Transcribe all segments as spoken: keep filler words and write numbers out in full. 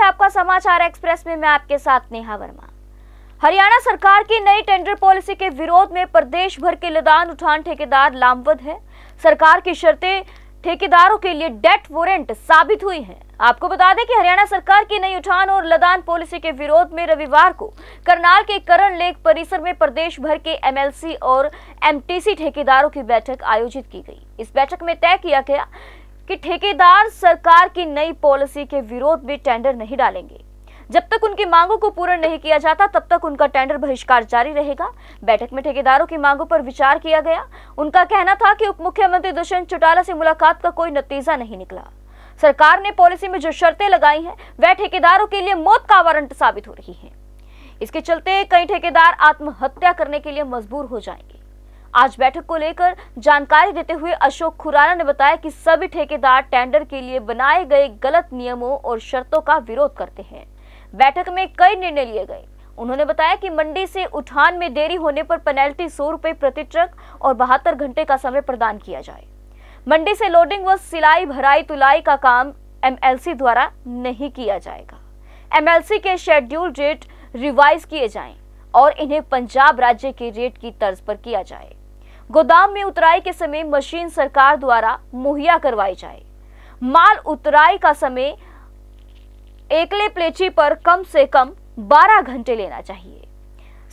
है आपका समाचार एक्सप्रेस में, मैं आपके साथ नेहा वर्मा। हरियाणा सरकार की नई टेंडर पॉलिसी के विरोध में प्रदेश भर के लदान उठान ठेकेदार लामबंद है। सरकार की शर्तें ठेकेदारों के लिए डेट वॉरेंट साबित हुई है। आपको बता दें कि हरियाणा सरकार की नई उठान और लदान पॉलिसी के विरोध में रविवार को करनाल के कर्ण लेकर परिसर में प्रदेश भर के एमएलसी और एमटीसी ठेकेदारों की बैठक आयोजित की गई। इस बैठक में तय किया गया कि ठेकेदार सरकार की नई पॉलिसी के विरोध में टेंडर नहीं डालेंगे। जब तक उनकी मांगों को पूरा नहीं किया जाता तब तक उनका टेंडर बहिष्कार जारी रहेगा। बैठक में ठेकेदारों की मांगों पर विचार किया गया। उनका कहना था कि उप मुख्यमंत्री दुष्यंत चौटाला से मुलाकात का कोई नतीजा नहीं निकला। सरकार ने पॉलिसी में जो शर्तें लगाई हैं वह ठेकेदारों के लिए मौत का वारंट साबित हो रही है। इसके चलते कई ठेकेदार आत्महत्या करने के लिए मजबूर हो जाएंगे। आज बैठक को लेकर जानकारी देते हुए अशोक खुराना ने बताया कि सभी ठेकेदार टेंडर के लिए बनाए गए गलत नियमों और शर्तों का विरोध करते हैं। बैठक में कई निर्णय लिए गए। उन्होंने बताया कि मंडी से उठान में देरी होने पर पेनल्टी सौ रुपए प्रति ट्रक और बहत्तर घंटे का समय प्रदान किया जाए। मंडी से लोडिंग व सिलाई भराई तुलाई का काम एमएलसी द्वारा नहीं किया जाएगा। एमएलसी के शेड्यूल रेट रिवाइज किए जाएं और इन्हें पंजाब राज्य के रेट की तर्ज पर किया जाए। गोदाम में उतराई के समय मशीन सरकार द्वारा मुहैया करवाई जाए। माल उतराई का समय एकले प्लेची पर कम से कम बारह घंटे लेना चाहिए।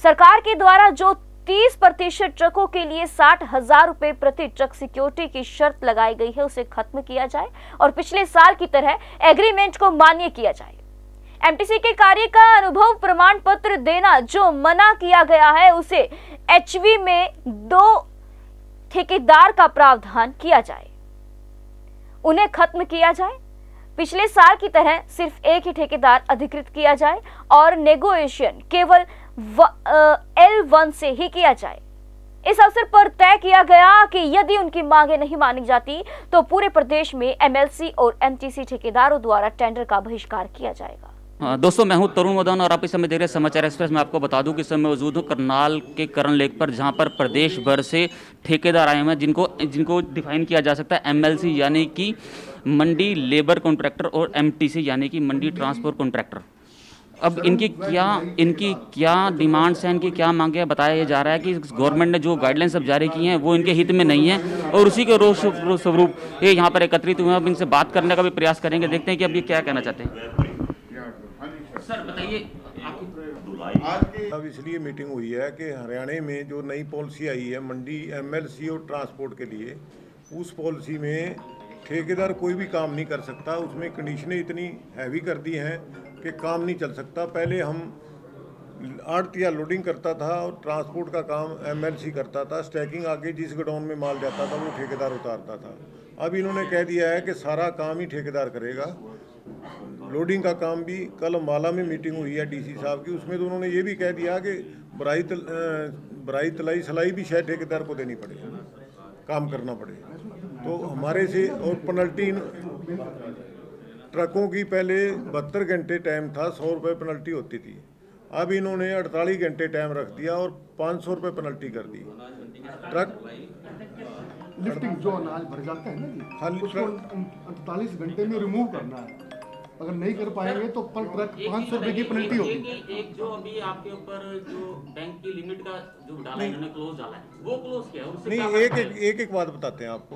सरकार के द्वारा जो तीस प्रतिशत ट्रकों के लिए साठ हजार रुपए प्रति ट्रक सिक्योरिटी की शर्त लगाई गई है उसे खत्म किया जाए और पिछले साल की तरह एग्रीमेंट को मान्य किया जाए। एमटीसी के कार्य का अनुभव प्रमाण पत्र देना जो मना किया गया है उसे एचवी में दो ठेकेदार का प्रावधान किया जाए, उन्हें खत्म किया जाए। पिछले साल की तरह सिर्फ एक ही ठेकेदार अधिकृत किया जाए और नेगोशिएशन केवल एल वन से ही किया जाए। इस अवसर पर तय किया गया कि यदि उनकी मांगे नहीं मानी जाती तो पूरे प्रदेश में एमएलसी और एमटीसी ठेकेदारों द्वारा टेंडर का बहिष्कार किया जाएगा। दोस्तों, मैं हूं तरुण मदान और आप इस समय देख रहे हैं समाचार एक्सप्रेस। मैं आपको बता दूं कि इस समय मौजूद हूं करनाल के कर्ण लेकर पर, जहां पर प्रदेश भर से ठेकेदार आए हुए हैं जिनको जिनको डिफाइन किया जा सकता है एमएलसी यानी कि मंडी लेबर कॉन्ट्रैक्टर और एमटीसी यानी कि मंडी ट्रांसपोर्ट कॉन्ट्रैक्टर। अब इनकी क्या इनकी क्या डिमांड्स हैं, इनकी क्या मांगे बताया जा रहा है कि गवर्नमेंट ने जो गाइडलाइंस अब जारी की हैं वो इनके हित में नहीं है और उसी के रोष स्वरूप ये यहाँ पर एकत्रित हुए हैं। अब इनसे बात करने का भी प्रयास करेंगे, देखते हैं कि अब ये क्या कहना चाहते हैं। सर बताइए, अब इसलिए मीटिंग हुई है कि हरियाणा में जो नई पॉलिसी आई है मंडी एमएलसी और ट्रांसपोर्ट के लिए, उस पॉलिसी में ठेकेदार कोई भी काम नहीं कर सकता। उसमें कंडीशनें इतनी हैवी कर दी हैं कि काम नहीं चल सकता। पहले हम आर्ट या लोडिंग करता था और ट्रांसपोर्ट का काम एमएलसी करता था। स्टैकिंग आके जिस गोडाउन में माल जाता था वो ठेकेदार उतारता था। अब इन्होंने कह दिया है कि सारा काम ही ठेकेदार करेगा। लोडिंग का काम भी कल अम्बाला में मीटिंग हुई है डीसी साहब की, उसमें तो उन्होंने ये भी कह दिया कि बराई तल, बराई तलाई सलाई भी शायद ठेकेदार को देनी पड़े, काम करना पड़े। तो हमारे से और पेनल्टी ट्रकों की पहले बहत्तर घंटे टाइम था, सौ रुपये पेनल्टी होती थी। अब इन्होंने अड़तालीस घंटे टाइम रख दिया और पाँच सौ रुपये पेनल्टी कर दी। ट्रक लिफ्टिंग जो अनाज भर जाते हैं ना, उसको अड़तालीस घंटे में रिमूव करना है। अगर नहीं कर पाएंगे तो पर ट्रक पाँच सौ रुपये की पेनल्टी होगी। एक, एक जो अभी आपके ऊपर जो बैंक की लिमिट का जो डाला है, इन्होंने क्लोज डाला है, वो क्लोज किया है उससे नहीं। एक एक एक एक बात बताते हैं आपको।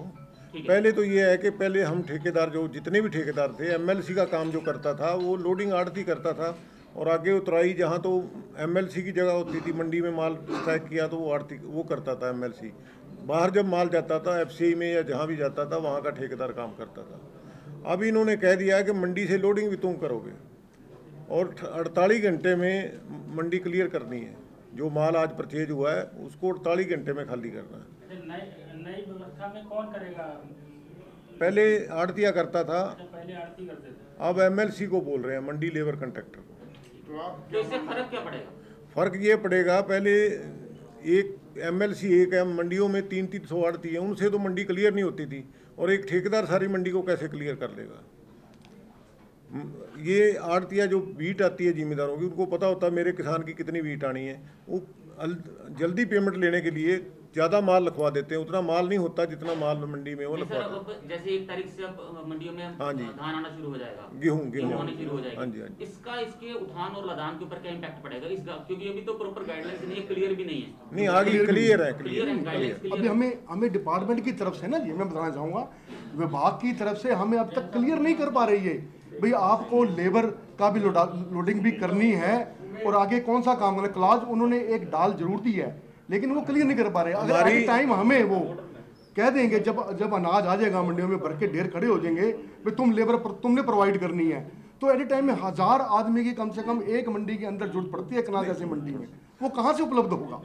पहले तो ये है कि पहले हम ठेकेदार जो जितने भी ठेकेदार थे एमएलसी का काम जो करता था वो लोडिंग आड़ती करता था और आगे उतराई जहाँ तो एमएलसी की जगह होती थी। मंडी में माल स्टैक किया तो वो आड़ती वो करता था एमएलसी। बाहर जब माल जाता था एफसीआई में या जहाँ भी जाता था वहाँ का ठेकेदार काम करता था। अब इन्होंने कह दिया कि मंडी से लोडिंग भी तुम करोगे और अड़तालीस घंटे में मंडी क्लियर करनी है। जो माल आज परचेज हुआ है उसको अड़तालीस घंटे में खाली करना है। नई नई व्यवस्था में कौन करेगा? पहले आड़तिया करता था, पहले आड़ती करते थे। अब एमएलसी को बोल रहे हैं, मंडी लेबर कॉन्ट्रैक्टर को। तो इससे फर्क क्या पड़ेगा? फर्क ये पड़ेगा, पहले एक एमएलसी एक है, मंडियों में तीन तीन सौ आड़ती है, उनसे तो मंडी क्लियर नहीं होती थी और एक ठेकेदार सारी मंडी को कैसे क्लियर कर लेगा? ये आड़तियाँ जो बीट आती है जिम्मेदारों की, उनको पता होता है मेरे किसान की कितनी बीट आनी है। वो जल्दी पेमेंट लेने के लिए ज्यादा माल लिखवा देते हैं, उतना माल नहीं होता जितना माल मंडी में वो लिखवा देते हैं। जैसे एक तारीख से अब मंडियों में धान आना शुरू हो जाएगा, गेहूं गेहूं आना शुरू हो जाएगा, हाँ जी हाँ जी, इसका इसके उठान और लदान के ऊपर क्या इम्पैक्ट पड़ेगा इस, क्योंकि अभी तो प्रॉपर गाइडलाइंस नहीं, क्लियर भी नहीं है। नहीं आगे क्लियर है, क्लियर है। अभी हमें हमें डिपार्टमेंट की तरफ से ना, ये मैं बताना चाहूँगा, विभाग की तरफ से हमें अब तक क्लियर नहीं कर पा रही है भाई, आपको लेबर का भी लोडिंग भी करनी है और आगे कौन सा काम करना, क्लास उन्होंने एक डाल जरूर दी है लेकिन वो क्लियर नहीं कर पा रहे। अगर एक टाइम हमें वो कह देंगे, जब जब अनाज आ जाएगा मंडियों में भर के ढेर खड़े हो जाएंगे, भाई तुम लेबर पर तुमने प्रोवाइड करनी है, तो एट ए टाइम में हजार आदमी की कम से कम एक मंडी के अंदर जरूरत पड़ती है, अनाज ऐसी मंडी में वो कहाँ से उपलब्ध होगा?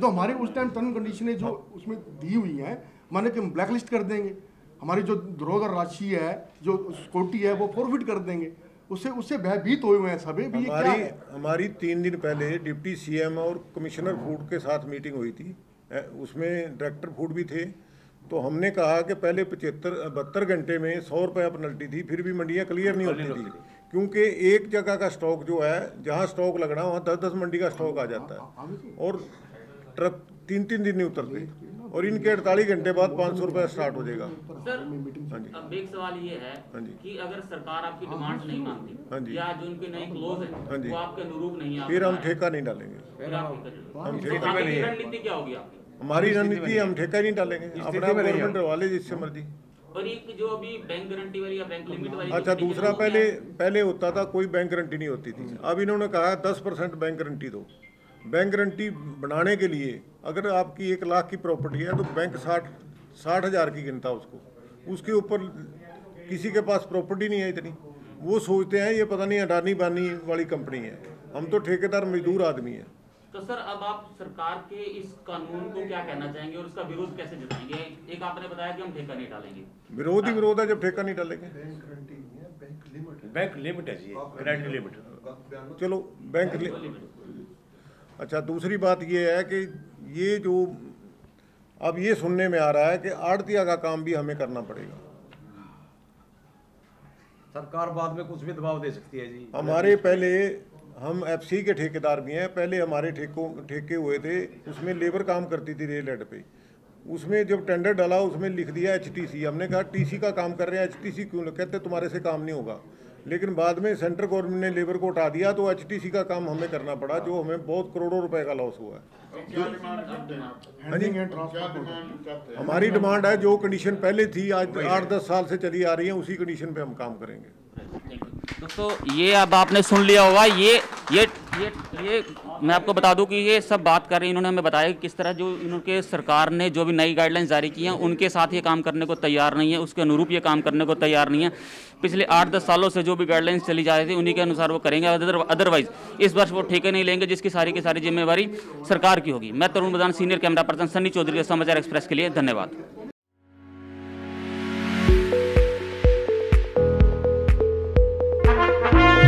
तो हमारे उस टाइम टर्म कंडीशनें जो उसमें दी हुई हैं, माने कि हम ब्लैक लिस्ट कर देंगे, हमारी जो धरोहर राशि है, जो सिक्योरिटी है, वो फॉरफिट कर देंगे। उससे उससे भयभीत हुए हैं सभी। भी हमारी ये क्या है? हमारी तीन दिन पहले डिप्टी सीएम और कमिश्नर फूड के साथ मीटिंग हुई थी, उसमें डायरेक्टर फूड भी थे, तो हमने कहा कि पहले पचहत्तर बहत्तर घंटे में सौ रुपये पेनल्टी थी, फिर भी मंडियाँ क्लियर नहीं होती थी, क्योंकि एक जगह का स्टॉक जो है, जहाँ स्टॉक लगना वहाँ दस दस मंडी का स्टॉक आ जाता है और ट्रक तीन तीन दिन नहीं उतरते, और इनके अड़तालीस घंटे बाद पाँच सौ रुपया स्टार्ट हो जाएगा। सर, अब एक सवाल ये है कि अगर सरकार आपकी डिमांड नहीं मानती या जो उनके नए क्लोज है वो आपके अनुरूप नहीं है, फिर हम ठेका नहीं डालेंगे। हम ठेका में नहीं, रणनीति क्या होगी आपकी? हमारी रणनीति, हम ठेका नहीं डालेंगे, अपना गवर्नमेंट वाले जिससे मर्जी। और एक जो अभी बैंक गारंटी वाली या बैंक लिमिट वाली, अच्छा दूसरा, पहले पहले होता था कोई बैंक गारंटी नहीं होती थी, अब इन्होंने कहा दस परसेंट बैंक गारंटी दो। बैंक गारंटी बनाने के लिए अगर आपकी एक लाख की प्रॉपर्टी है तो बैंक साठ साठ हज़ार की गिनता उसको, उसके ऊपर किसी के पास प्रॉपर्टी नहीं है इतनी, वो सोचते हैं ये पता नहीं अडानी बानी वाली कंपनी है, हम तो ठेकेदार मजदूर आदमी हैं। तो सर, अब आप सरकार के इस कानून को क्या कहना चाहेंगे और उसका विरोध कैसे जताएंगे? एक आपने बताया कि हम ठेका नहीं डालेंगे, विरोध ही विरोध है जब ठेका नहीं डालेंगे। बैंक लिमिट है जी, गारंटी लिमिट, चलो बैंक लिमिट। अच्छा, दूसरी बात ये है कि ये जो अब ये सुनने में आ रहा है कि आड़तिया का काम भी हमें करना पड़ेगा, सरकार बाद में कुछ भी दबाव दे सकती है जी। हमारे पहले, हम एफसी के ठेकेदार भी हैं, पहले हमारे ठेकों ठेके हुए थे, उसमें लेबर काम करती थी रेल हेड पे, उसमें जब टेंडर डाला उसमें लिख दिया एचटीसी, हमने कहा टीसी का काम कर रहे हैं, एचटीसी क्यों? कहते तुम्हारे से काम नहीं होगा, लेकिन बाद में सेंट्रल गवर्नमेंट ने लेबर को उठा दिया तो एचटीसी का काम हमें करना पड़ा, जो हमें बहुत करोड़ों रुपए का लॉस हुआ है। हमारी डिमांड है जो कंडीशन पहले थी, आज आठ दस साल से चली आ रही है, उसी कंडीशन पे हम काम करेंगे। दोस्तों, ये अब आपने सुन लिया होगा, ये ये ये ये मैं आपको बता दूं कि ये सब बात कर रहे हैं, इन्होंने हमें बताया कि किस तरह जो इनके सरकार ने जो भी नई गाइडलाइंस जारी की हैं उनके साथ ये काम करने को तैयार नहीं है, उसके अनुरूप ये काम करने को तैयार नहीं है। पिछले आठ दस सालों से जो भी गाइडलाइंस चली जा रही थी उन्हीं के अनुसार वो करेंगे, अदरवाइज इस वर्ष वो ठेके नहीं लेंगे, जिसकी सारी की सारी जिम्मेवारी सरकार की होगी। मैं Tarun Pradhan, senior camera person Sunny Chaudhary, Samachar express के लिए धन्यवाद।